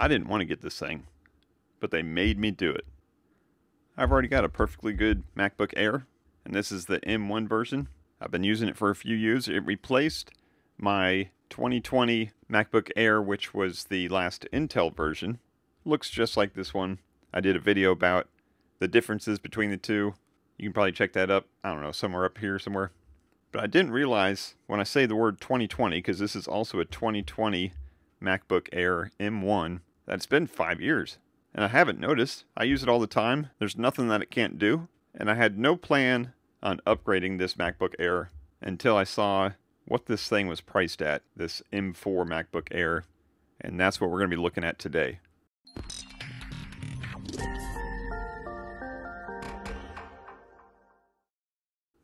I didn't want to get this thing, but they made me do it. I've already got a perfectly good MacBook Air, and this is the M1 version. I've been using it for a few years. It replaced my 2020 MacBook Air, which was the last Intel version. Looks just like this one. I did a video about the differences between the two. You can probably check that up, I don't know, somewhere up here somewhere. But I didn't realize when I say the word 2020, because this is also a 2020 MacBook Air M1, that it's been 5 years. And I haven't noticed. I use it all the time. There's nothing that it can't do. And I had no plan on upgrading this MacBook Air until I saw what this thing was priced at, this M4 MacBook Air. And that's what we're going to be looking at today.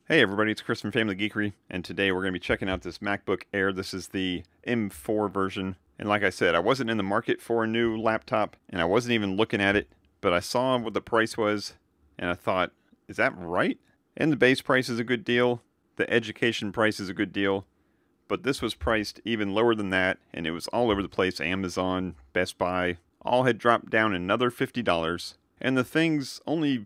Hey everybody, it's Chris from Family Geekery, and today we're going to be checking out this MacBook Air. This is the M4 version, and like I said, I wasn't in the market for a new laptop, and I wasn't even looking at it, but I saw what the price was, and I thought, is that right? And the base price is a good deal, the education price is a good deal, but this was priced even lower than that, and it was all over the place. Amazon, Best Buy, all had dropped down another $50, and the thing's only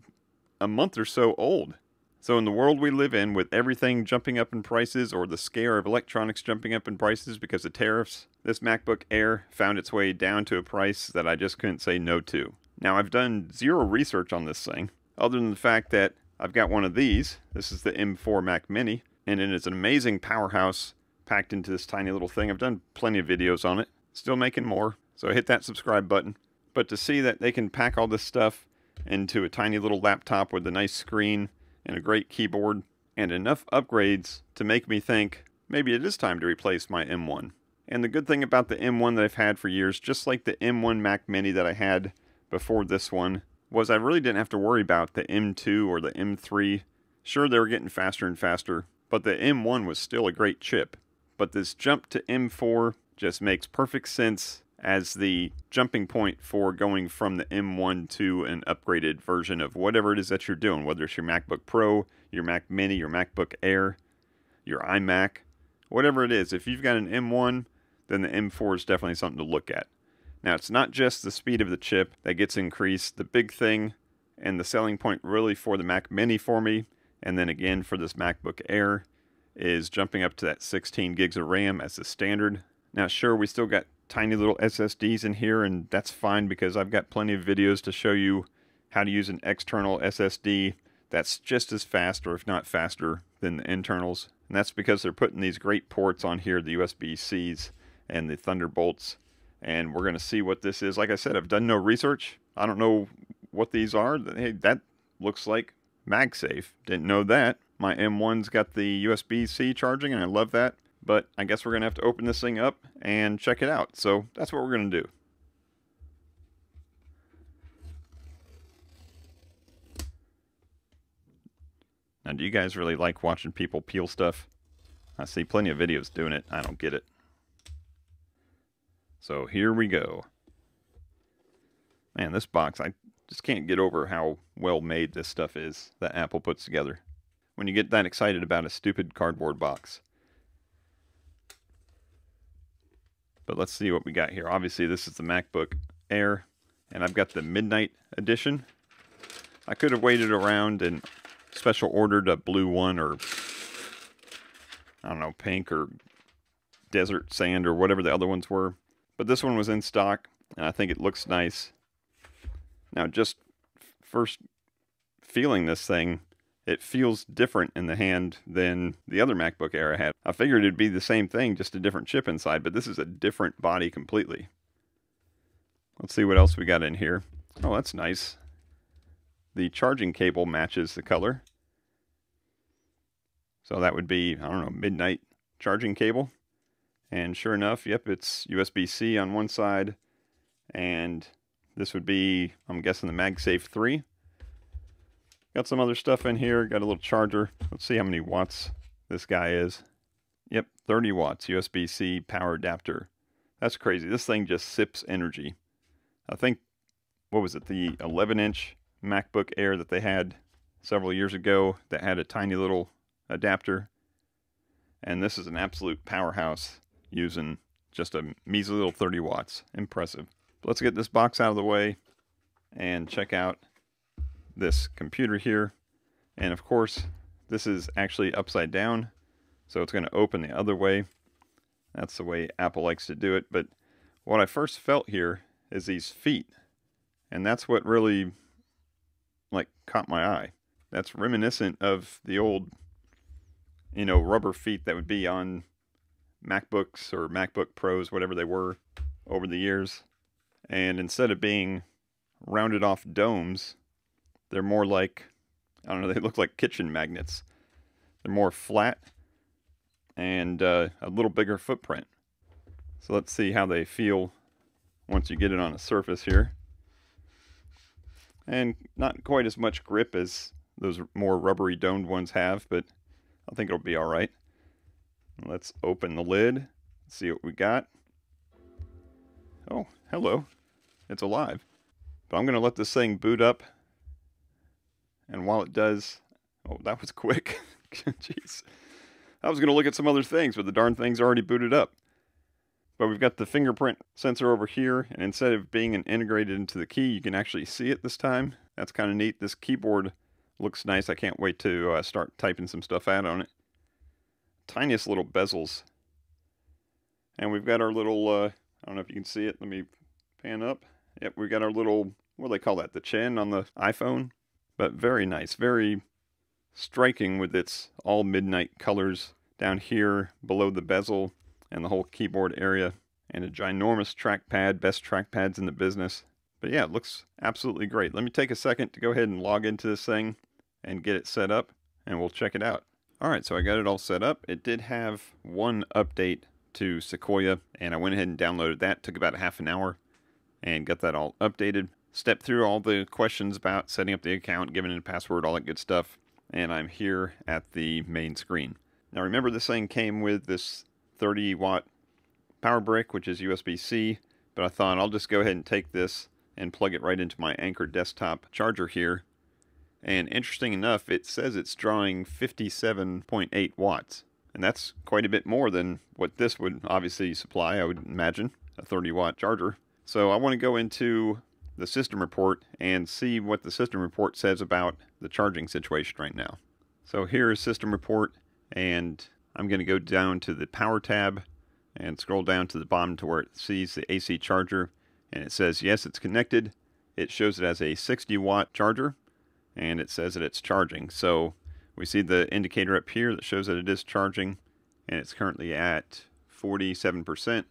a month or so old. So in the world we live in, with everything jumping up in prices, or the scare of electronics jumping up in prices because of tariffs, this MacBook Air found its way down to a price that I just couldn't say no to. Now, I've done zero research on this thing, other than the fact that I've got one of these. This is the M4 Mac Mini, and it is an amazing powerhouse packed into this tiny little thing. I've done plenty of videos on it, still making more, so hit that subscribe button. But to see that they can pack all this stuff into a tiny little laptop with a nice screen, and a great keyboard, and enough upgrades to make me think maybe it is time to replace my M1. And the good thing about the M1 that I've had for years, just like the M1 Mac Mini that I had before this one, was I really didn't have to worry about the M2 or the M3. Sure, they were getting faster and faster, but the M1 was still a great chip. But this jump to M4 just makes perfect sense as the jumping point for going from the M1 to an upgraded version of whatever it is that you're doing, whether it's your MacBook Pro, your Mac Mini, your MacBook Air, your iMac, whatever it is. If you've got an M1, then the M4 is definitely something to look at. Now, it's not just the speed of the chip that gets increased. The big thing and the selling point really for the Mac Mini for me, and then again for this MacBook Air, is jumping up to that 16 gigs of RAM as the standard. Now, sure, we still got tiny little SSDs in here, and that's fine because I've got plenty of videos to show you how to use an external SSD that's just as fast, or if not faster, than the internals. And that's because they're putting these great ports on here, the USB-Cs and the Thunderbolts, and we're going to see what this is. Like I said, I've done no research. I don't know what these are. Hey, that looks like MagSafe. Didn't know that. My M1's got the USB-C charging, and I love that. But I guess we're going to have to open this thing up and check it out. So that's what we're going to do. Now, do you guys really like watching people peel stuff? I see plenty of videos doing it. I don't get it. So here we go. Man, this box, I just can't get over how well made this stuff is that Apple puts together. When you get that excited about a stupid cardboard box. But let's see what we got here. Obviously, this is the MacBook Air, and I've got the Midnight Edition. I could have waited around and special ordered a blue one, or I don't know, pink or desert sand or whatever the other ones were. But this one was in stock, and I think it looks nice. Now, just first feeling this thing, it feels different in the hand than the other MacBook Air I had. I figured it'd be the same thing, just a different chip inside, but this is a different body completely. Let's see what else we got in here. Oh, that's nice. The charging cable matches the color. So that would be, I don't know, midnight charging cable. And sure enough, yep, it's USB-C on one side. And this would be, I'm guessing, the MagSafe 3. Got some other stuff in here. Got a little charger. Let's see how many watts this guy is. Yep, 30 watts USB-C power adapter. That's crazy. This thing just sips energy. I think, what was it, the 11-inch MacBook Air that they had several years ago that had a tiny little adapter. And this is an absolute powerhouse using just a measly little 30 watts. Impressive. But let's get this box out of the way and check out this computer here. And of course, this is actually upside down, so it's going to open the other way. That's the way Apple likes to do it. But what I first felt here is these feet, and that's what really like caught my eye. That's reminiscent of the old, you know, rubber feet that would be on MacBooks or MacBook Pros, whatever they were over the years. And instead of being rounded off domes, they're more like, I don't know, they look like kitchen magnets. They're more flat and a little bigger footprint. So let's see how they feel once you get it on a surface here. And not quite as much grip as those more rubbery domed ones have, but I think it'll be all right. Let's open the lid, see what we got. Oh, hello. It's alive. But I'm going to let this thing boot up. And while it does... Oh, that was quick. Jeez. I was going to look at some other things, but the darn thing's already booted up. But we've got the fingerprint sensor over here, and instead of being integrated into the key, you can actually see it this time. That's kind of neat. This keyboard looks nice. I can't wait to start typing some stuff out on it. Tiniest little bezels. And we've got our little... I don't know if you can see it. Let me pan up. Yep, we've got our little... What do they call that? The chin on the iPhone? But very nice, very striking with its all midnight colors down here below the bezel and the whole keyboard area, and a ginormous trackpad, best trackpads in the business. But yeah, it looks absolutely great. Let me take a second to go ahead and log into this thing and get it set up, and we'll check it out. All right, so I got it all set up. It did have one update to Sequoia, and I went ahead and downloaded that. It took about half an hour and got that all updated. Step through all the questions about setting up the account, giving it a password, all that good stuff. And I'm here at the main screen. Now remember, this thing came with this 30-watt power brick, which is USB-C. But I thought I'll just go ahead and take this and plug it right into my Anker desktop charger here. And interesting enough, it says it's drawing 57.8 watts. And that's quite a bit more than what this would obviously supply, I would imagine, a 30-watt charger. So I want to go into the system report and see what the system report says about the charging situation right now. So here is system report, and I'm going to go down to the power tab and scroll down to the bottom to where it sees the AC charger, and it says yes, it's connected. It shows it as a 60-watt charger, and it says that it's charging. So we see the indicator up here that shows that it is charging, and it's currently at 47%.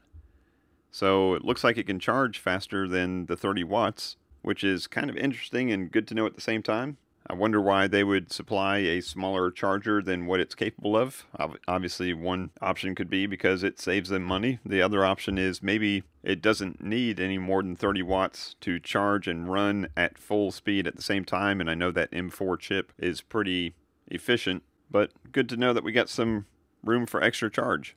So it looks like it can charge faster than the 30 watts, which is kind of interesting and good to know at the same time. I wonder why they would supply a smaller charger than what it's capable of. Obviously, one option could be because it saves them money. The other option is maybe it doesn't need any more than 30 watts to charge and run at full speed at the same time. And I know that M4 chip is pretty efficient, but good to know that we got some room for extra charge.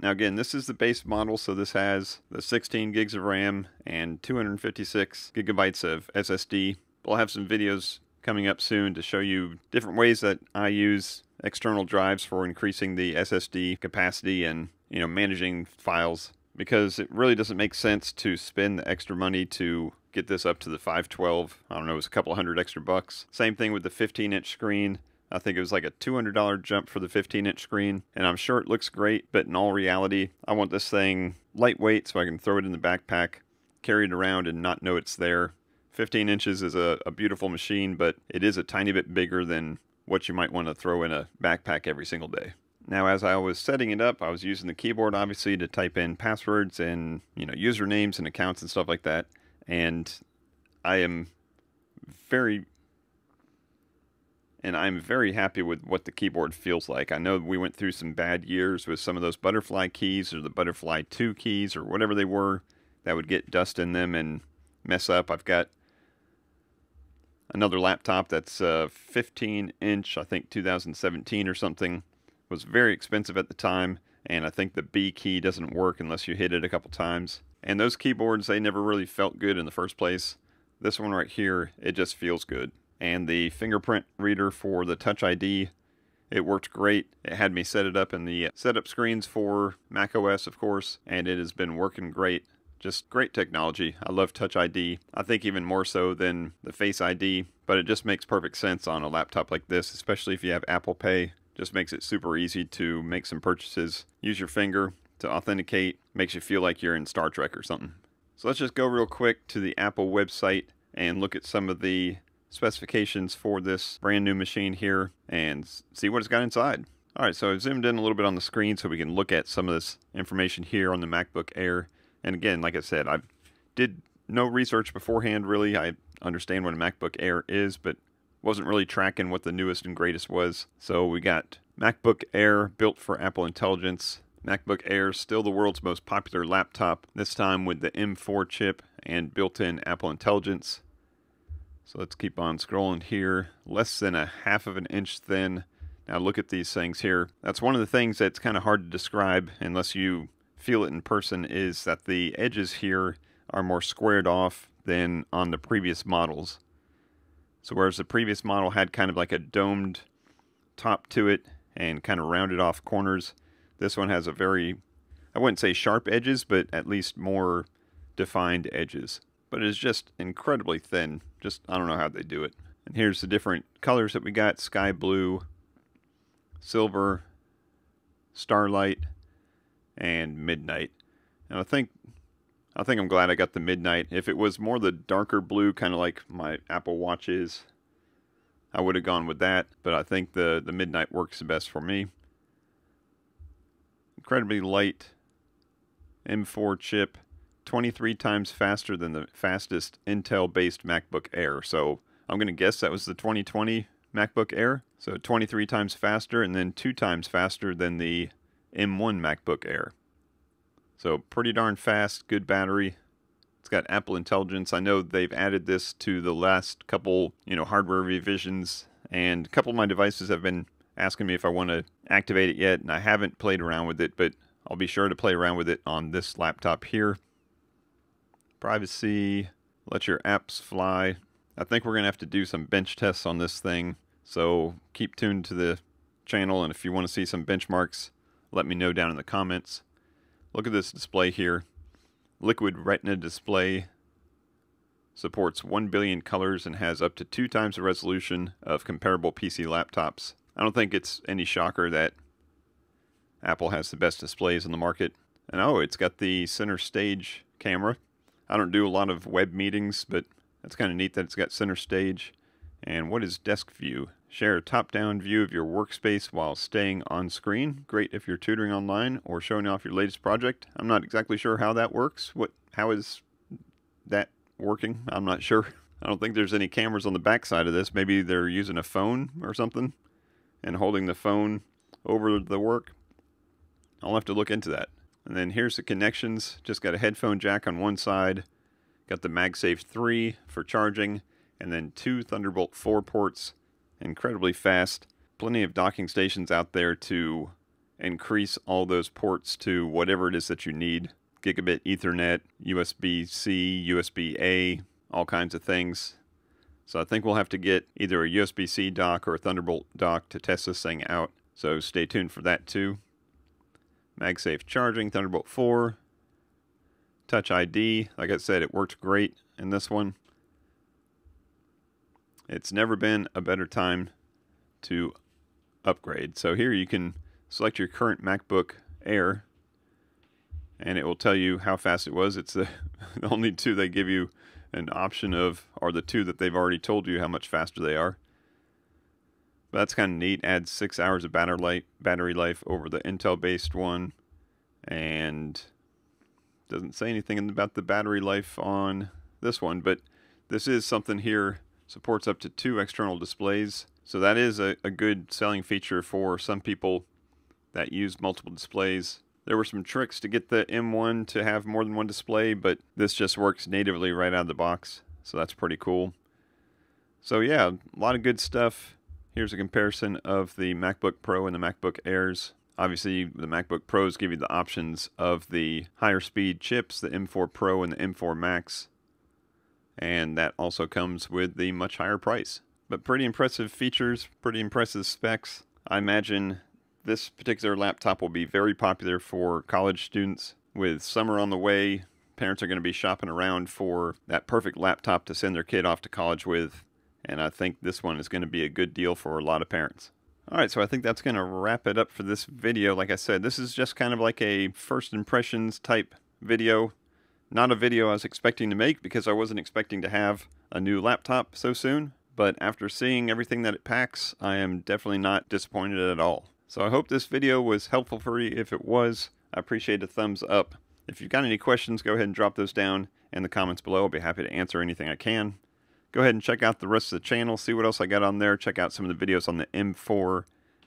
Now again, this is the base model, so this has the 16 gigs of RAM and 256 gigabytes of SSD. We'll have some videos coming up soon to show you different ways that I use external drives for increasing the SSD capacity and, you know, managing files, because it really doesn't make sense to spend the extra money to get this up to the 512. I don't know, it was a couple hundred extra bucks. Same thing with the 15-inch screen. I think it was like a $200 jump for the 15-inch screen, and I'm sure it looks great, but in all reality, I want this thing lightweight so I can throw it in the backpack, carry it around, and not know it's there. 15 inches is a beautiful machine, but it is a tiny bit bigger than what you might want to throw in a backpack every single day. Now, as I was setting it up, I was using the keyboard, obviously, to type in passwords and, you know, usernames and accounts and stuff like that, and I'm very happy with what the keyboard feels like. I know we went through some bad years with some of those butterfly keys or the butterfly 2 keys or whatever they were that would get dust in them and mess up. I've got another laptop that's 15-inch, I think 2017 or something. It was very expensive at the time, and I think the B key doesn't work unless you hit it a couple times. And those keyboards, they never really felt good in the first place. This one right here, it just feels good. And the fingerprint reader for the Touch ID, it worked great. It had me set it up in the setup screens for macOS, of course, and it has been working great. Just great technology. I love Touch ID. I think even more so than the Face ID, but it just makes perfect sense on a laptop like this, especially if you have Apple Pay. Just makes it super easy to make some purchases. Use your finger to authenticate. Makes you feel like you're in Star Trek or something. So let's just go real quick to the Apple website and look at some of the specifications for this brand new machine here and see what it's got inside. All right, so I've zoomed in a little bit on the screen so we can look at some of this information here on the MacBook Air. And again, like I said, I did no research beforehand, really. I understand what a MacBook Air is, but wasn't really tracking what the newest and greatest was. So we got MacBook Air built for Apple Intelligence. MacBook Air, still the world's most popular laptop, this time with the M4 chip and built-in Apple Intelligence. So let's keep on scrolling here. Less than a half of an inch thin. Now look at these things here. That's one of the things that's kind of hard to describe unless you feel it in person, is that the edges here are more squared off than on the previous models. So whereas the previous model had kind of like a domed top to it and kind of rounded off corners, this one has a very, I wouldn't say sharp edges, but at least more defined edges. But it is just incredibly thin. Just, I don't know how they do it. And here's the different colors that we got. Sky blue, silver, starlight, and midnight. And I think I'm glad I got the midnight. If it was more the darker blue, kind of like my Apple Watch is, I would have gone with that. But I think the midnight works the best for me. Incredibly light M4 chip, 23 times faster than the fastest Intel-based MacBook Air. So I'm going to guess that was the 2020 MacBook Air. So 23 times faster and then 2 times faster than the M1 MacBook Air. So pretty darn fast, good battery. It's got Apple Intelligence. I know they've added this to the last couple, hardware revisions, and a couple of my devices have been asking me if I want to activate it yet, and I haven't played around with it, but I'll be sure to play around with it on this laptop here. Privacy, let your apps fly. I think we're going to have to do some bench tests on this thing, so keep tuned to the channel, and if you want to see some benchmarks, let me know down in the comments. Look at this display here. Liquid Retina display. Supports 1 billion colors and has up to 2 times the resolution of comparable PC laptops. I don't think it's any shocker that Apple has the best displays in the market. And oh, it's got the center stage camera. I don't do a lot of web meetings, but that's kind of neat that it's got center stage. And what is desk view? Share a top-down view of your workspace while staying on screen. Great if you're tutoring online or showing off your latest project. I'm not exactly sure how that works. How is that working? I'm not sure. I don't think there's any cameras on the backside of this. Maybe they're using a phone or something and holding the phone over the work. I'll have to look into that. And then here's the connections. Just got a headphone jack on one side, got the MagSafe 3 for charging, and then 2 Thunderbolt 4 ports. Incredibly fast. Plenty of docking stations out there to increase all those ports to whatever it is that you need. Gigabit Ethernet, USB-C, USB-A, all kinds of things. So I think we'll have to get either a USB-C dock or a Thunderbolt dock to test this thing out. So stay tuned for that too. MagSafe charging, Thunderbolt 4. Touch ID, like I said, it worked great in this one. It's never been a better time to upgrade. So here you can select your current MacBook Air, and it will tell you how fast it was. It's the only two they give you an option of, are the two that they've already told you how much faster they are. But that's kind of neat. Adds 6 hours of battery life over the Intel-based one, and doesn't say anything about the battery life on this one, but this is something here. Supports up to 2 external displays, so that is a good selling feature for some people that use multiple displays. There were some tricks to get the M1 to have more than one display, but this just works natively right out of the box, so that's pretty cool. So yeah, a lot of good stuff. Here's a comparison of the MacBook Pro and the MacBook Airs. Obviously, the MacBook Pros give you the options of the higher speed chips, the M4 Pro and the M4 Max. And that also comes with the much higher price. But pretty impressive features, pretty impressive specs. I imagine this particular laptop will be very popular for college students with summer on the way, parents are going to be shopping around for that perfect laptop to send their kid off to college with, and I think this one is going to be a good deal for a lot of parents. Alright, so I think that's going to wrap it up for this video. Like I said, this is just kind of like a first impressions type video. Not a video I was expecting to make because I wasn't expecting to have a new laptop so soon, but after seeing everything that it packs, I am definitely not disappointed at all. So I hope this video was helpful for you. If it was, I appreciate a thumbs up. If you've got any questions, go ahead and drop those down in the comments below. I'll be happy to answer anything I can. Go ahead and check out the rest of the channel, see what else I got on there. Check out some of the videos on the M4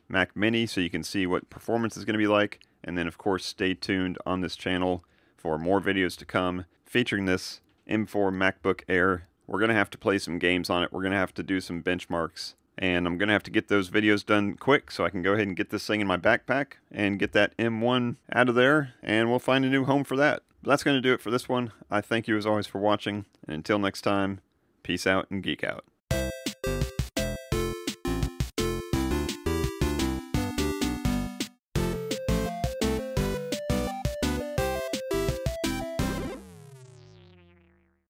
Mac Mini so you can see what performance is going to be like. And then, of course, stay tuned on this channel for more videos to come featuring this M4 MacBook Air. We're going to have to play some games on it. We're going to have to do some benchmarks. And I'm going to have to get those videos done quick so I can go ahead and get this thing in my backpack and get that M1 out of there, and we'll find a new home for that. But that's going to do it for this one. I thank you as always for watching, and until next time, peace out and geek out.